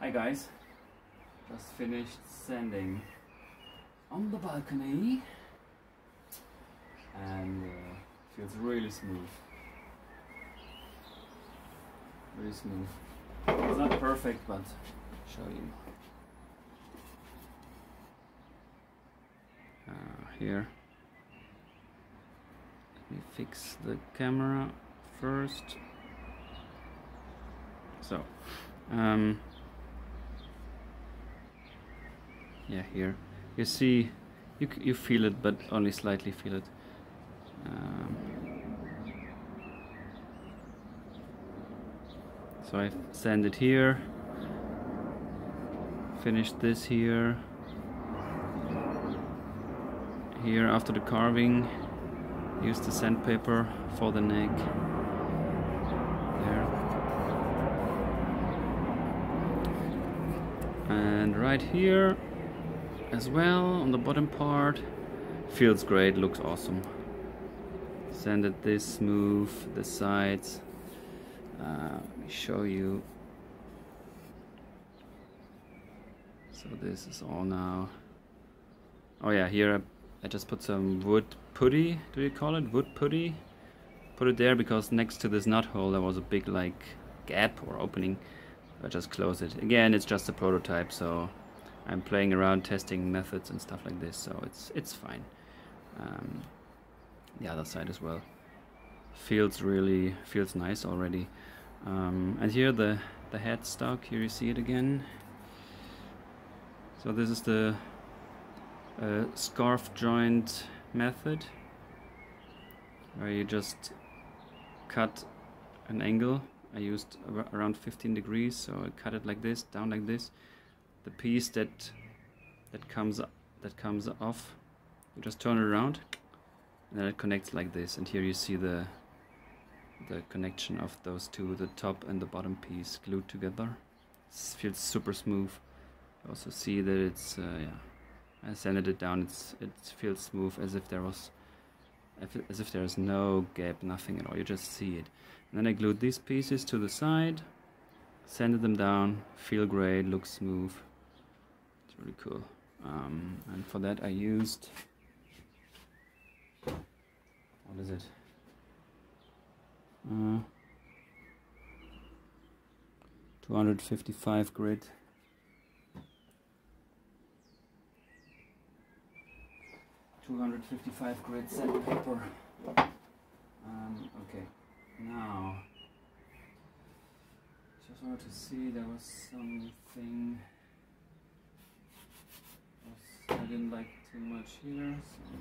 Hi guys, just finished sanding on the balcony and feels really smooth. Really smooth. It's not perfect, but I'll show you. Here. Let me fix the camera first. So. Yeah, here you see, you feel it, but only slightly feel it. So I've sanded here, finished this here, after the carving, used the sandpaper for the neck. There. And right here. As well on the bottom part. Feels great, looks awesome. Sanded this smooth, the sides. Let me show you. So this is all now. Oh yeah, here I just put some wood putty, do you call it? Wood putty? Put it there because next to this nut hole there was a big like gap or opening. I just closed it. Again, it's just a prototype, so I'm playing around, testing methods and stuff like this, so it's fine. The other side as well feels nice already. And here the headstock. Here you see it again. So this is the scarf joint method, where you just cut an angle. I used around 15 degrees, so I cut it like this, down like this. The piece that comes off, you just turn it around, and then it connects like this. And here you see the connection of those two, the top and the bottom piece, glued together. It feels super smooth. You also see that it's yeah, I sanded it down. It feels smooth, as if there is no gap, nothing at all. You just see it. And then I glued these pieces to the side. Sanded them down, feel great, looks smooth. It's really cool. And for that I used, what is it? Uh, 255 grit. Sandpaper. Okay, now. Just wanted to see, there was something I didn't like too much here. So.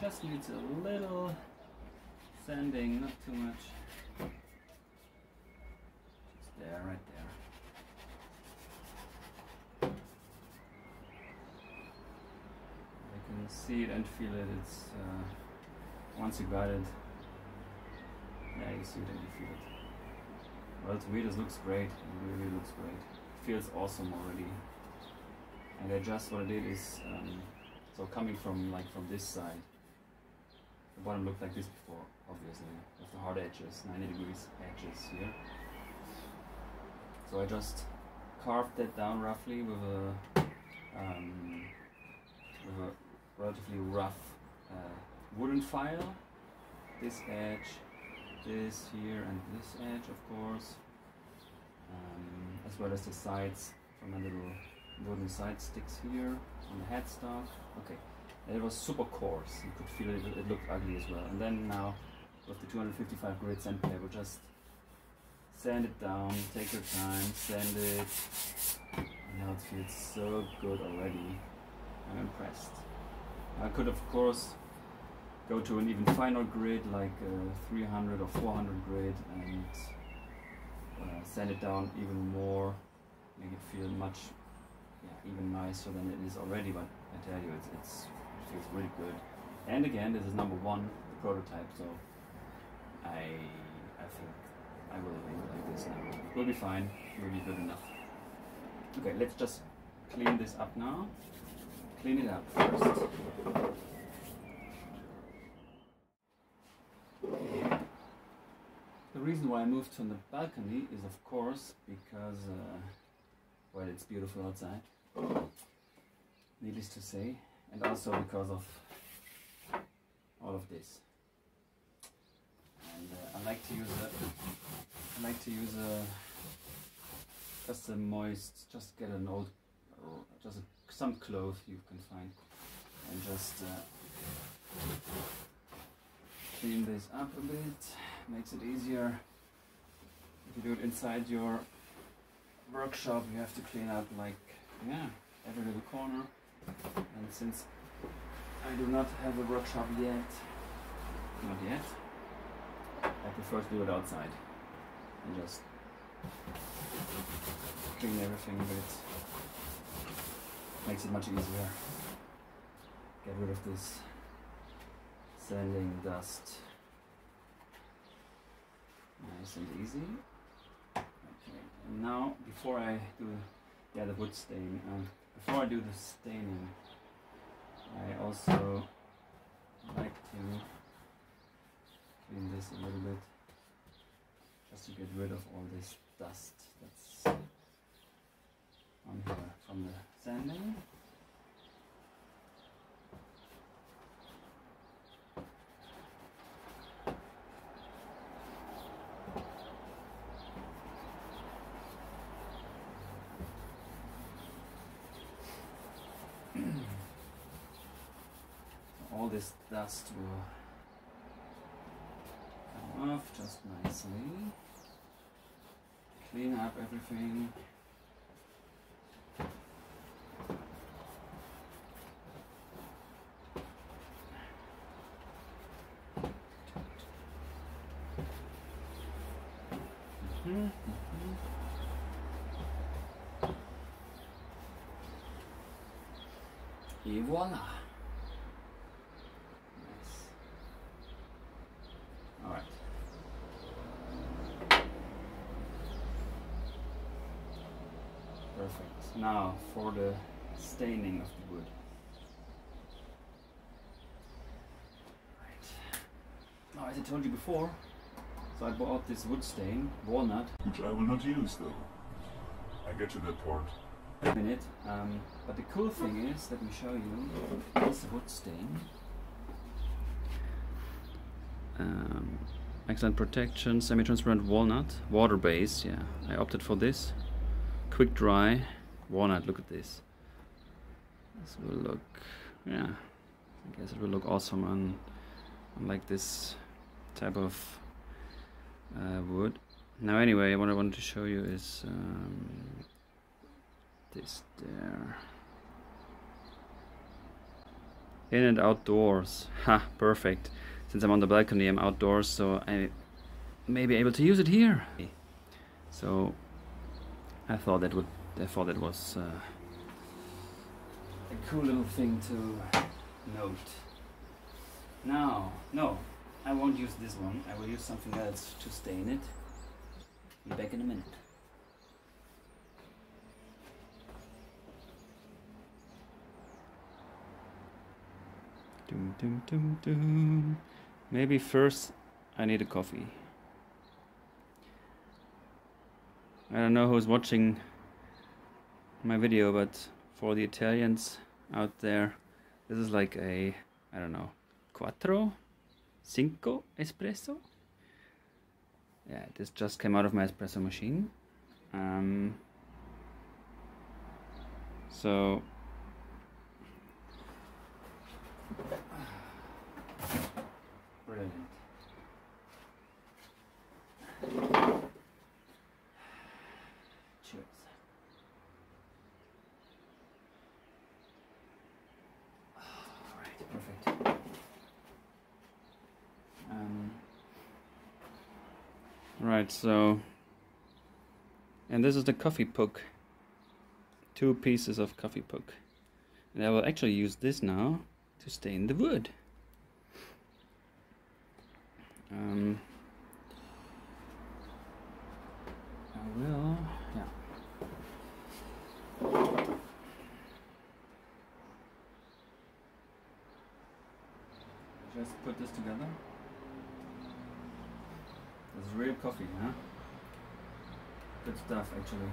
Just needs a little sanding, not too much. Just there, right there. You can see it and feel it. It's once you got it, yeah, you see it and you feel it. Well, to me this looks great. It really looks great. It feels awesome already. And I just, what I did is, so coming from this side. The bottom looked like this before, obviously, with the hard edges, 90 degrees edges here. So I just carved that down roughly with a relatively rough wooden file, this edge, this here, and this edge, of course, as well as the sides from my little wooden side sticks here on the headstock. Okay, and it was super coarse. You could feel it, it looked ugly as well. And then now with the 255 grit sandpaper, we'll just sand it down, take your time, sand it. And now it feels so good already. I'm impressed. I could, of course, go to an even finer grit, like 300 or 400 grit, and sand it down even more, make it feel much, even nicer than it is already. But I tell you, it feels really good. And again, this is #1, the prototype, so I think I will leave it like this now. It will be fine, it will be good enough. Okay, let's just clean this up now. Clean it up first. The reason why I moved to the balcony is, of course, because, well, it's beautiful outside, needless to say, and also because of all of this. And I like to use a just a moist, just get an old, just some cloth you can find, and just clean this up a bit. Makes it easier. If you do it inside your workshop, you have to clean up like every little corner. And since I do not have a workshop yet, I prefer to do it outside and just clean everything a bit. Makes it much easier. Get rid of this sanding dust. Nice and easy. Okay, and now before I do the wood stain, before I do the staining, I also like to clean this a little bit, just to get rid of all this dust that's on here from the sanding. All this dust will come off just nicely. Clean up everything. Et voila! Perfect. Now for the staining of the wood. Right. Now, as I told you before, so I bought this wood stain, walnut, which I will not use though. I get to that part in a minute. But the cool thing is, let me show you this wood stain. Excellent protection, semi-transparent walnut, water based. Yeah, I opted for this. Quick dry walnut. Look at this. This will look, I guess it will look awesome on like this type of wood. Now, anyway, what I wanted to show you is this there. In and outdoors. Ha! Perfect. Since I'm on the balcony, I'm outdoors, so I may be able to use it here. So. I thought that was a cool little thing to note. Now, no, I won't use this one. I will use something else to stain it. Be back in a minute. Dum, dum, dum, dum. Maybe first I need a coffee. I don't know who's watching my video, but for the Italians out there, this is like a, I don't know, quattro? Cinco espresso. Yeah, this just came out of my espresso machine. So brilliant. Cheers. All right, perfect. Right, so, and this is the coffee puck. 2 pieces of coffee puck. And I will actually use this now to stain the wood. I will, yeah. Just put this together. It's real coffee, huh? Good stuff, actually.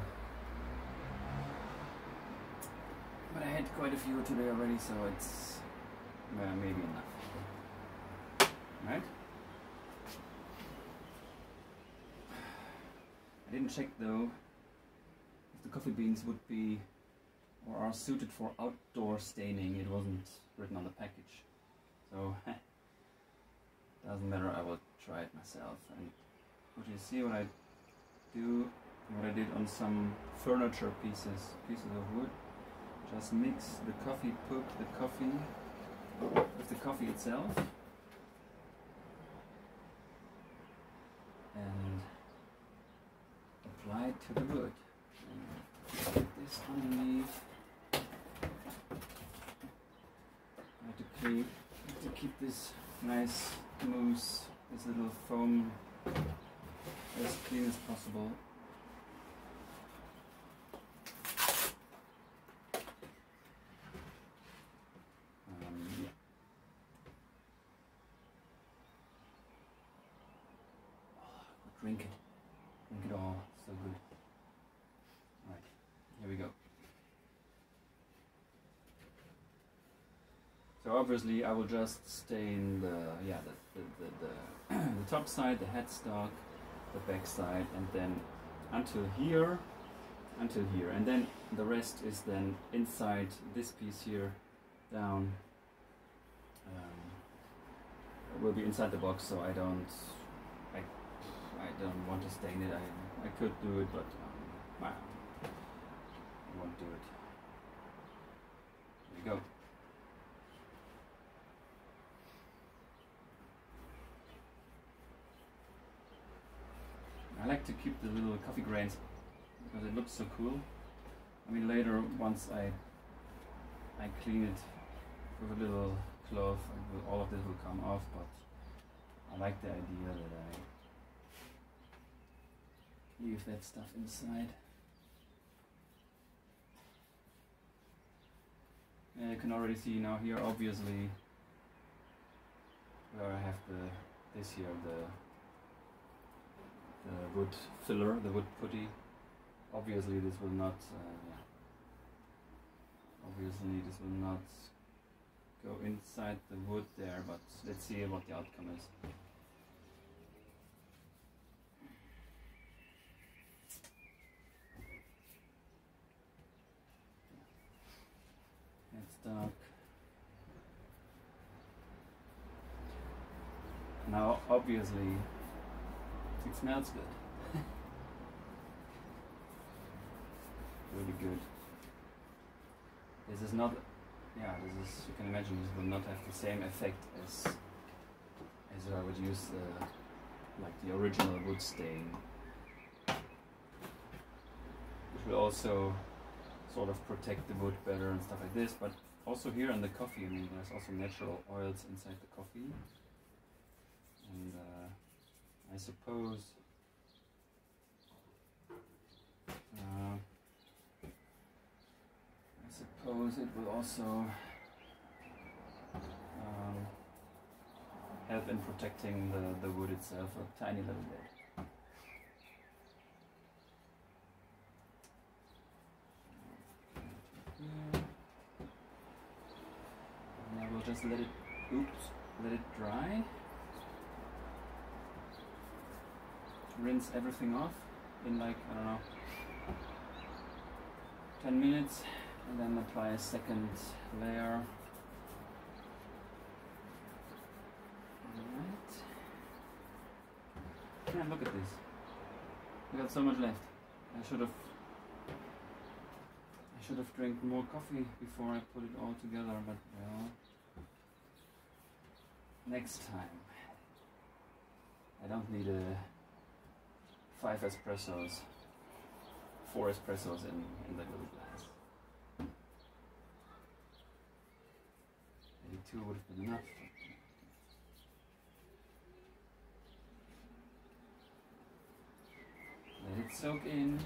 But I had quite a few today already, so it's maybe enough. Right? I didn't check though if the coffee beans would be or are suited for outdoor staining. It wasn't written on the package, so doesn't matter. I will try it myself. And would you see what I do? What I did on some furniture pieces of wood. Just mix the coffee puck, the coffee with the coffee itself, and apply it to the wood. And put this underneath. I have to keep this nice mousse, this little foam, as clean as possible. Drink it all, so good. All right, here we go. So obviously I will just stain the top side, the headstock, the back side, and then until here, and then the rest is then inside this piece here down. It will be inside the box, so I don't want to stain it. I could do it, but I won't do it. Here we go. I like to keep the little coffee grains because it looks so cool. I mean, later once I clean it with a little cloth, all of this will come off, but I like the idea that I leave that stuff inside. And you can already see now here, obviously, where I have the wood filler, the wood putty. Obviously, this will not. Obviously, this will not go inside the wood there. But let's see what the outcome is. Dark. Now obviously it smells good. Really good. This is not, yeah, this is, you can imagine this will not have the same effect as I would use like the original wood stain, which will also sort of protect the wood better and stuff like this. But also here in the coffee, I mean, there's also natural oils inside the coffee, and I suppose it will also help in protecting the wood itself a tiny little bit. Just let it dry, rinse everything off in like, I don't know, 10 minutes, and then apply a second layer. Alright. Man, look at this. We got so much left. I should have drank more coffee before I put it all together, but well, next time. I don't need a 4 espressos in that little glass. Maybe 2 would have been enough. Let it soak in.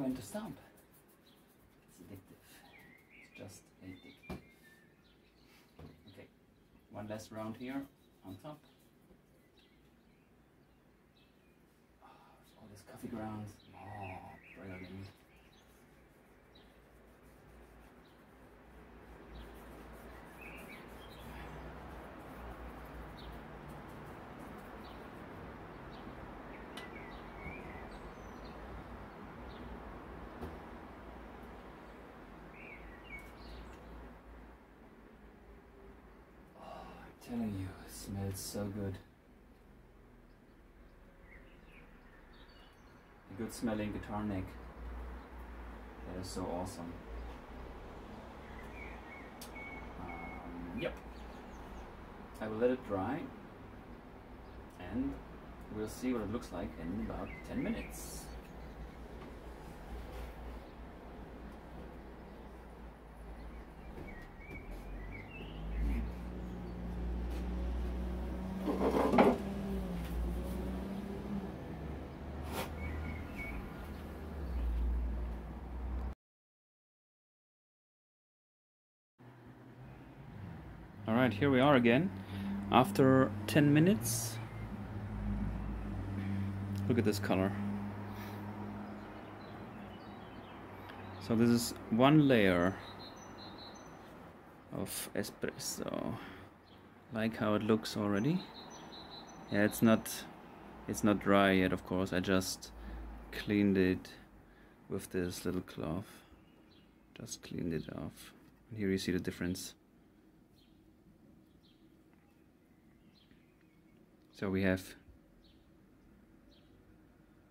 When to stomp. It's addictive. It's just addictive. Okay, one last round here on top. Oh, all this coffee grounds. Oh, brilliant. I'm telling you, it smells so good. A good smelling guitar neck. That is so awesome. Yep. I will let it dry and we'll see what it looks like in about 10 minutes. Alright, here we are again after 10 minutes. Look at this color. So this is one layer of espresso. Like how it looks already. Yeah, it's not dry yet, of course. I just cleaned it with this little cloth. Just cleaned it off. And here you see the difference. So we have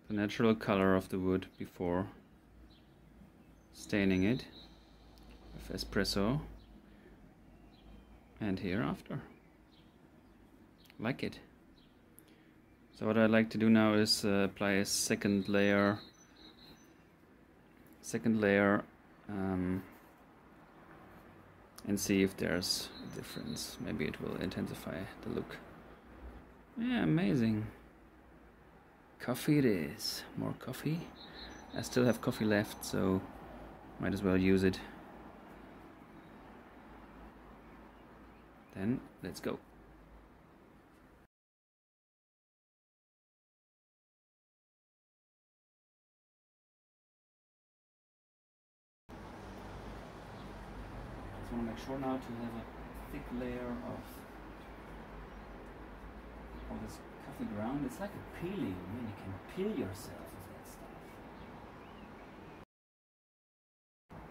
the natural color of the wood before staining it with espresso, and hereafter. Like it. So what I like to do now is apply a second layer, and see if there's a difference. Maybe it will intensify the look. Yeah, amazing. Coffee it is. More coffee. I still have coffee left, so might as well use it. Then, let's go. I just want to make sure now to have a thick layer of all this coffee ground. It's like a peeling. I mean, you can peel yourself with that stuff.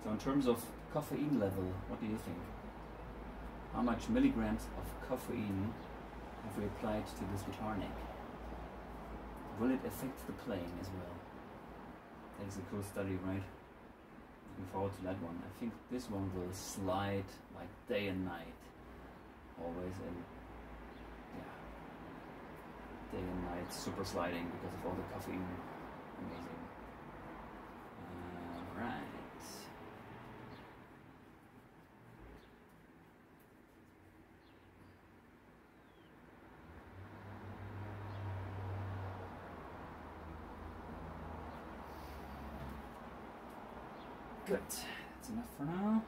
So in terms of caffeine level, what do you think? How much milligrams of caffeine have we applied to this guitar neck? Will it affect the playing as well? That is a cool study, right? Looking forward to that one. I think this one will slide like day and night. Always. And day and night, super sliding because of all the caffeine. Amazing. Alright. Good, that's enough for now.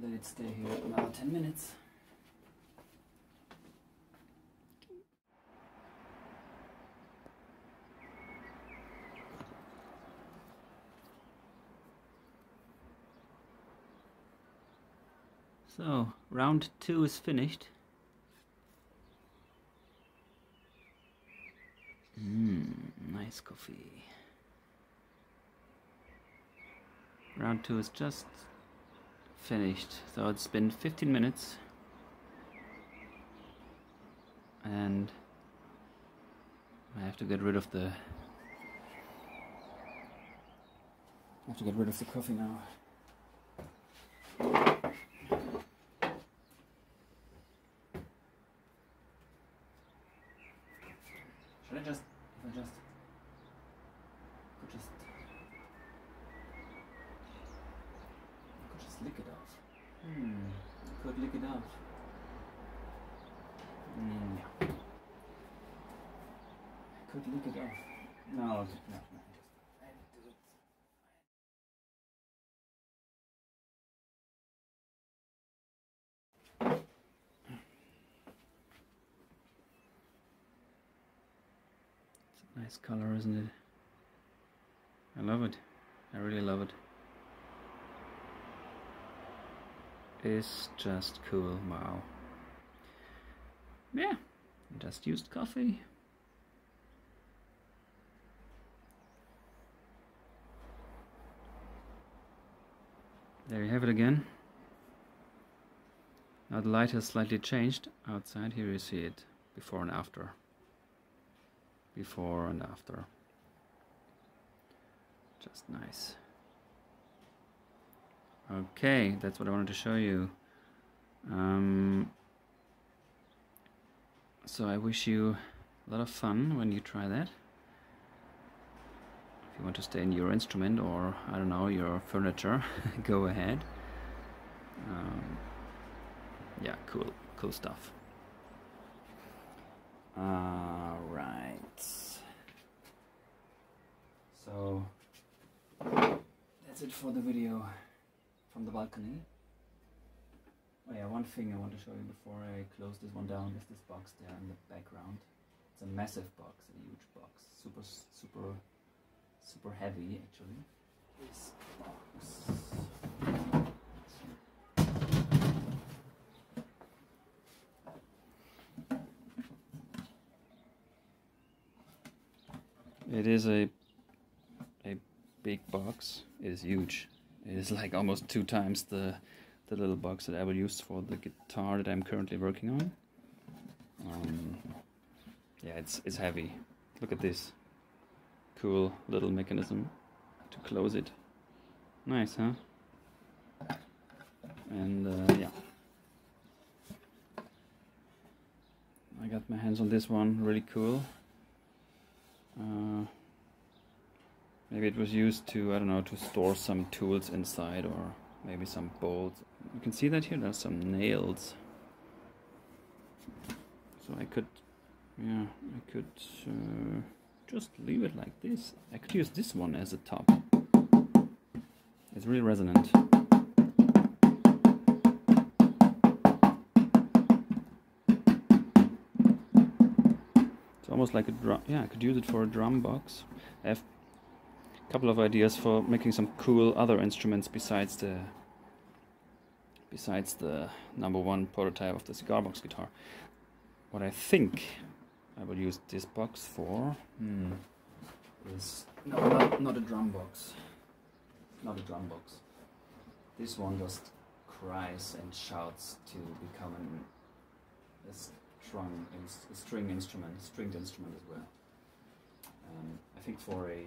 Let it stay here about 10 minutes. So, round 2 is finished. Nice coffee. Round 2 is just finished, so it's been 15 minutes. And I have to get rid of the... I have to get rid of the coffee now. I could just lick it off. I could lick it off. Yeah. I could lick it off. No. Nice color, isn't it? I love it. I really love it. It's just cool. Wow. Yeah, just used coffee. There you have it again. Now the light has slightly changed outside. Here you see it before and after. Before and after. Just nice. Okay, that's what I wanted to show you. So I wish you a lot of fun when you try that. If you want to stay in your instrument or, I don't know, your furniture, go ahead. Yeah, cool stuff. Alright, so that's it for the video from the balcony. Oh yeah, one thing I want to show you before I close this one down is this box there in the background. It's a massive box, a huge box, super heavy actually. This box. It is a big box. It is huge. It is like almost 2 times the little box that I will use for the guitar that I'm currently working on. Yeah, it's heavy. Look at this cool little mechanism to close it. Nice, huh? And yeah, I got my hands on this one. Really cool. Maybe it was used to, I don't know, to store some tools inside, or maybe some bolts. You can see that here, there's some nails. So I could, yeah, I could just leave it like this. I could use this one as a top. It's really resonant. Almost like a drum. Yeah, I could use it for a drum box. I have a couple of ideas for making some cool other instruments besides the #1 prototype of the Cigar Box guitar. What I think I will use this box for is not a drum box. Not a drum box. This one just cries and shouts to become a stringed instrument as well. I think for a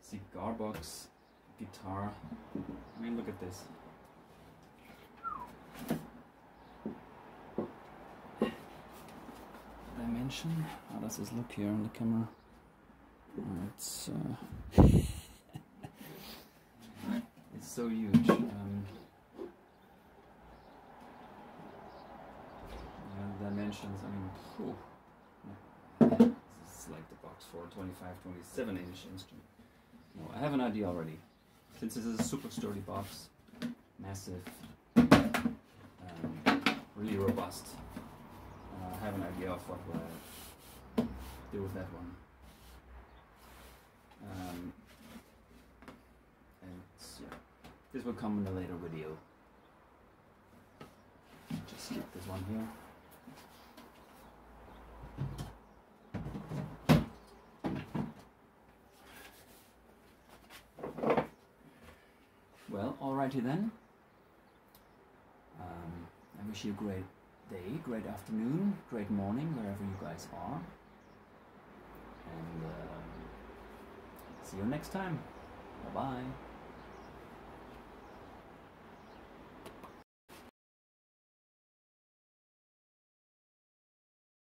Cigar Box guitar, I mean, look at this. Dimension, how does this look here on the camera? It's, it's so huge. Dimensions, I mean, like the Box 4 25-27-inch instrument. No, I have an idea already. Since this is a super sturdy box, massive, really robust, I have an idea of what we'll do with that one. And yeah, this will come in a later video. Just skip this one here. Well, alrighty then. I wish you a great day, great afternoon, great morning, wherever you guys are. And see you next time. Bye-bye.